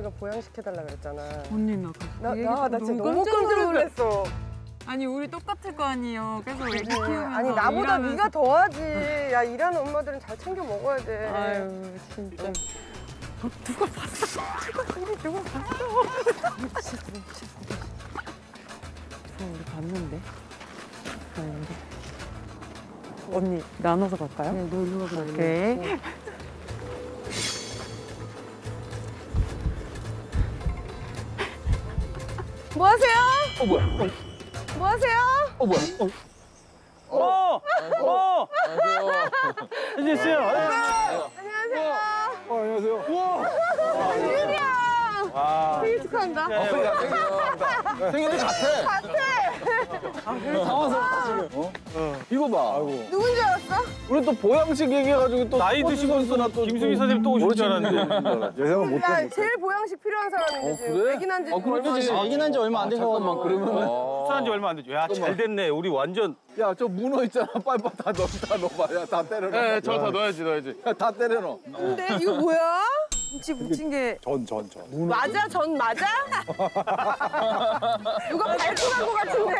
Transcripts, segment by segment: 우리가 보양시켜달라 그랬잖아. 언니 나 진짜 너무 깜짝 놀랐어. 아니 우리 똑같을 거 아니에요. 계속 애기 키우면서 아니 나보다 일하면서. 네가 더하지. 야 일하는 엄마들은 잘 챙겨 먹어야 돼. 아유 진짜. 누가 봤어? 누가 봤어? 우리 봤는데. 언니 나눠서 갈까요? 네, 놀러 가자. 오케이. 뭐 하세요? 어 뭐야? 뭐 하세요? 어 뭐야? 안녕하세요. 안녕하세요. 안녕하세요. 우와. 유리야. 생일 축하한다. 생일이 같아. 당황스럽다 지금. 이거 봐. 누군 줄 알았어? 우리 또 보양식 얘기해가지고 또 나이 드시면서나 또 김승희 선생님 또 오실 줄 알았는데. 예상은 못했어. 나 제일 보양식 필요한 사람인데 지금. 애기 난 지 얼마 안 된 것만 그러면. 출산한 지 얼마 안 되죠. 야 잘 됐네. 우리 완전. 야 저 문어 있잖아. 빨빨 다 넣어봐. 야 다 때려 넣어. 네, 저 다 넣어야지. 다 때려 넣어. 근데 이거 뭐야? 김치 묻힌 게. 전. 맞아? 전 맞아? 누가 발표한 거 같은데?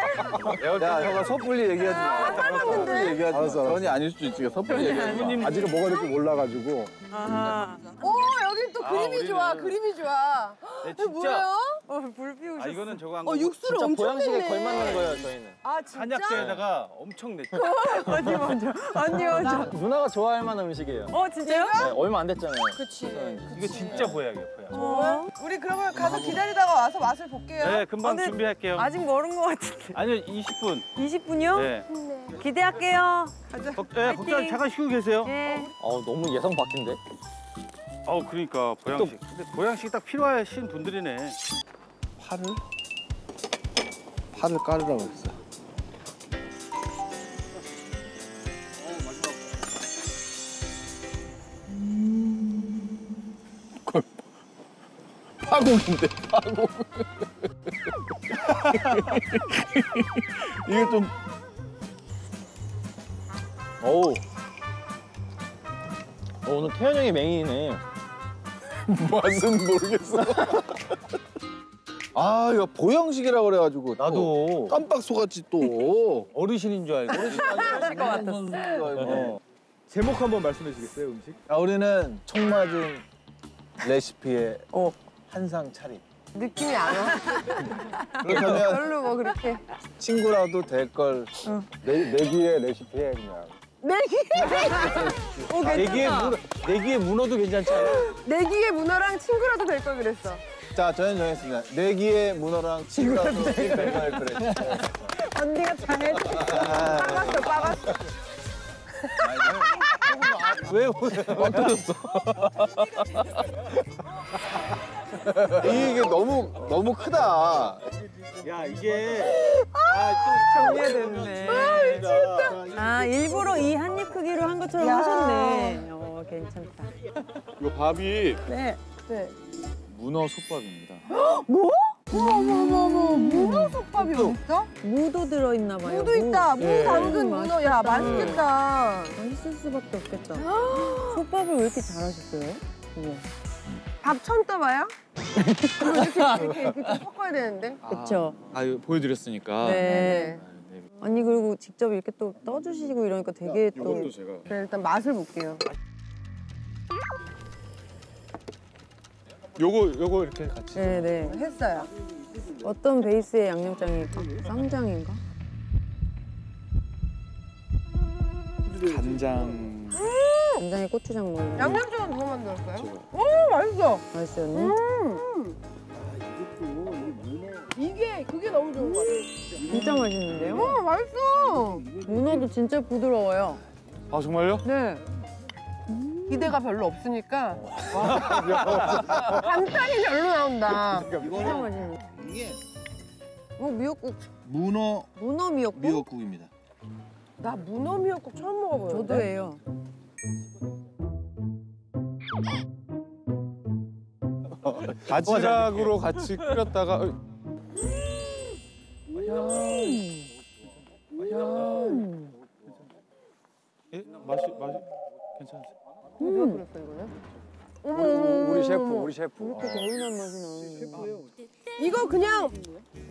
야 형아 섣불리 얘기하지 마. 섣불리 얘기하지 마. 전이 아닐 수도 있으니까 섣불리 얘기하지 마. 아직은 뭐가 될지 몰라가지고. 오 여기 또 그림이 좋아. 그림이 좋아. 이거 뭐예요? 불 피우셨어. 이거는 저거 한 거. 육수를 엄청 냈네. 보양식에 걸맞는 거예요 저희는. 아 진짜? 한약재에다가 엄청 냈죠. 언니 먼저. 언니 먼저. 누나가 좋아할 만한 음식이에요. 진짜요? 네, 얼마 안 됐잖아요. 그치. 이거 진짜 보약이에요. 우리 그러면 가서 기다리다가 와서 맛을 볼게요. 네, 금방 준비할게요. 아직 멀은 것 같은데. 아니요, 20분. 20분이요? 네. 기대할게요. 가자. 걱정 잠깐 쉬고 계세요. 네. 너무 예상 밖인데? 그러니까 보양식. 근데 보양식이 딱 필요하신 분들이네. 파를 깔으라고 했어. 파국인데, 파국. 이게 좀. 오늘 태연 형이 맹인이네. 맛은 모르겠어. 이거 보양식이라 그래가지고. 나도. 깜빡 속았지 또. 어르신인 줄 알고. 어르신 아실 것 같았어. 제목 한번 말씀해 주시겠어요, 음식? 우리는 청맞은 레시피에. 한상 차림. 느낌이 안 와. 그렇다면 별로 뭐 그렇게. 친구라도 될 걸 내기의 레시피에 그냥. 내기의 내기의 문어도 괜찮지 않아? 내기의 문어랑 친구라도 될 걸 그랬어. 자, 저는 정했습니다. 내기의 문어랑 친구라도 될 걸 그랬어. 언니가 잘했어. 빠갔어. 왜 웃어? 터졌어. 이게 너무 크다. 야 이게 또 정리됐네. 미쳤다. 일부러 이 한 입 크기로 한 것처럼 하셨네. 괜찮다. 이 밥이 네. 문어 솥밥입니다. 뭐? 어머 문어 솥밥이 어딨어? 무도 들어있나 봐요. 무도 있다. 무 담근 문어. 야 맛있겠다. 맛있을 수밖에 없겠다. 솥밥을 왜 이렇게 잘하셨어요? 밥 처음 떠봐요? 이렇게 섞어야 되는데? 그렇죠. 이거 보여드렸으니까. 네. 아니 그리고 직접 이렇게 또 떠주시고 이러니까 되게 또. 이것도 제가. 그래 일단 맛을 볼게요. 요거 이렇게 같이. 네네. 했어요. 어떤 베이스의 양념장일까? 쌈장인가? 간장. 간장에 고추장 넣는. 양념장은 누가 만들었어요? 오 맛있어. 맛있어요, 언니? 이게 그게 너무 좋은 것 같아요. 진짜 맛있는데요? 맛있어. 문어도 진짜 부드러워요. 아 정말요? 네. 기대가 별로 없으니까 감탄이 별로 나온다. 진짜 맛있네. 이게 미역국. 문어 미역국. 미역국입니다. 나 문어 미역국 처음 먹어봐요. 저도예요. 바지락으로 같이 끓였다가. 맛이 괜찮으세요? 왜 그랬어 이거는? 우리 셰프. 이렇게 개운한 맛이 나요. 이거 그냥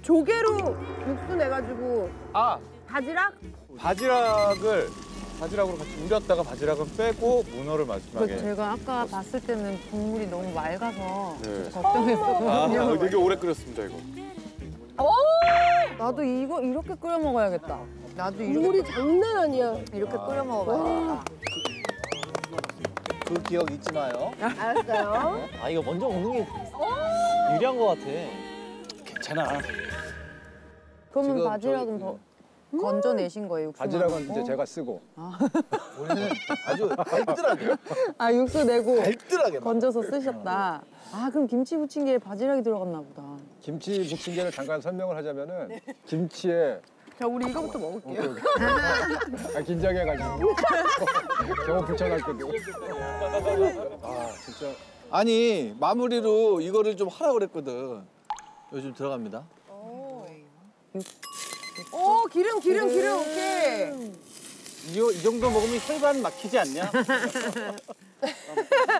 조개로 육수 내가지고. 아. 바지락? 바지락으로 같이 우렸다가 바지락은 빼고 문어를 마지막에. 제가 아까 봤을 때는 국물이 너무 맑아서 네. 걱정했었거든요. 아, 되게 오래 끓였습니다 이거. 오! 나도 이거 이렇게 끓여 먹어야겠다. 나도 이렇게. 국물이 장난 아니야. 이렇게 끓여 먹어야겠다. 그 기억 잊지 마요. 알았어요. 아 이거 먼저 먹는 게 유리한 것 같아. 괜찮아. 그러면 바지락은 더 건져내신 거예요, 육수? 바지락은 이제 제가 쓰고. 원래는 아주 갈뜰하게. 아 육수 내고 갈뜰하게 건져서 쓰셨다. 아 그럼 김치 부침개에 바지락이 들어갔나 보다. 김치 부침개를 잠깐 설명을 하자면은 네. 김치에. 자, 우리 이거부터 먹을게요. 오케이. 아, 긴장해가지고. 저거 불편할 텐데. 아, 진짜. 아니, 마무리로 이거를 좀 하라고 그랬거든. 요즘 들어갑니다. 오, 기름, 오케이. 이 정도 먹으면 혈관 막히지 않냐?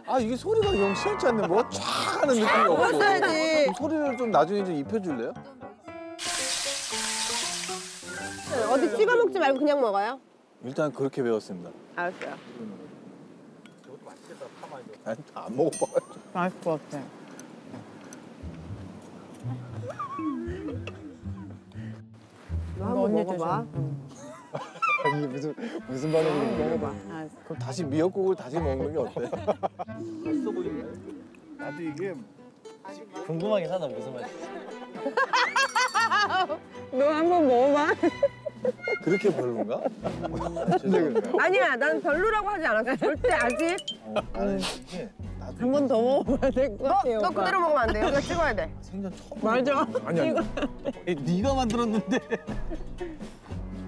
아, 이게 소리가 영 싫지 않네. 뭐가 촥 하는 느낌이 없어. 소리를 좀 나중에 좀 입혀줄래요? 어디 찍어 먹지 말고 그냥 먹어요? 일단 그렇게 배웠습니다. 알았어요. 저것도 맛있겠다. 안 먹어봐요. 맛있을 것 같아. 너 한번 먹어봐. 이게 무슨 반응인데? 먹어봐. 그럼 다시 미역국을 다시 먹는 게 어때? 맛있어 보이네. 나도 이게 궁금하긴 하다. 무슨 맛이? 너 한번 먹어봐. 그렇게 별론가? 아니야, 난 별로라고 하지 않았어. 절대 아직. 한 번 더 먹어봐야 될 것 같아요. 너 그대로 먹으면 안 돼. 여기가 찍어야 돼. 생전 처음. 맞아. 아니. 네가 만들었는데.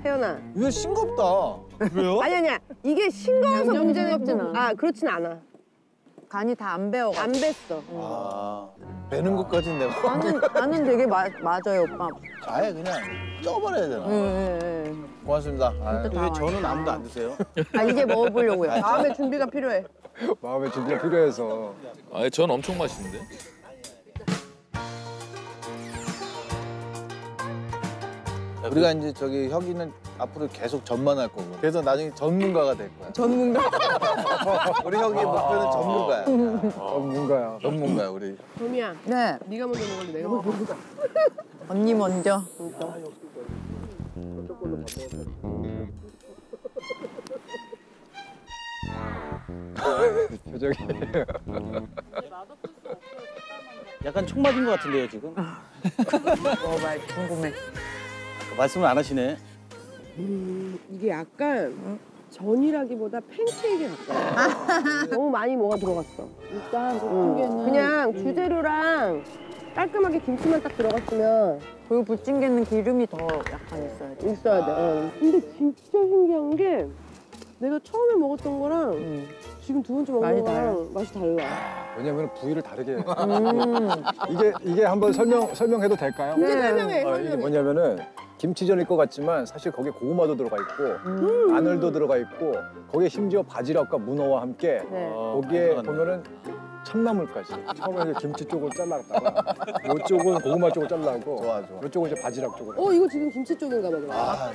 태연아. 이거 싱겁다. 왜요? 아니야. 이게 싱거워서 문제는 없잖아. 아, 그렇진 않아. 간이 다 안 배워가지고. 안 뱄어. 아, 배는 것까진 내가. 나는 되게 맞아요, 오빠. 아예 그냥 쪄버려야 되나? 네. 고맙습니다. 왜 저는 아무도 안 드세요? 아, 이제 먹어보려고요. 마음의 준비가 필요해. 마음의 준비가 필요해서. 아, 전 엄청 맛있는데? 우리가 이제 저기 혁이는 앞으로 계속 전만 할 거고 그래서 나중에 전문가가 될 거야. 전문가? 우리 혁이의 목표는 전문가야. 전문가야 우리. 도미야. 네. 네가 먼저 먹을래 내가 먼저 먹을래. 언니 먼저. 표정이. 약간 총 맞은 것 같은데요 지금? 말 궁금해. 말씀을 안 하시네. 이게 약간 전이라기보다 팬케이크에 가까워. 너무 많이 뭐가 들어갔어. 일단 그냥 주재료랑 깔끔하게 김치만 딱 들어갔으면. 그리고 부침개는 기름이 더 약간 있어야 돼. 있어야 돼. 아. 근데 진짜 신기한 게 내가 처음에 먹었던 거랑 지금 두 번째 먹는 거랑 맛이 달라. 왜냐면 부위를 다르게. 이게 한번 설명해도 될까요? 네. 설명해. 이게 뭐냐면은. 김치전일 것 같지만 사실 거기에 고구마도 들어가 있고 마늘도 들어가 있고 거기에 심지어 바지락과 문어와 함께 네. 거기에 보면은 참나물까지. 처음에 김치 쪽을 잘랐다가 이쪽은 고구마 쪽을 잘라고 이쪽은 이제 바지락 쪽을. 이거 지금 김치 쪽인가 봐.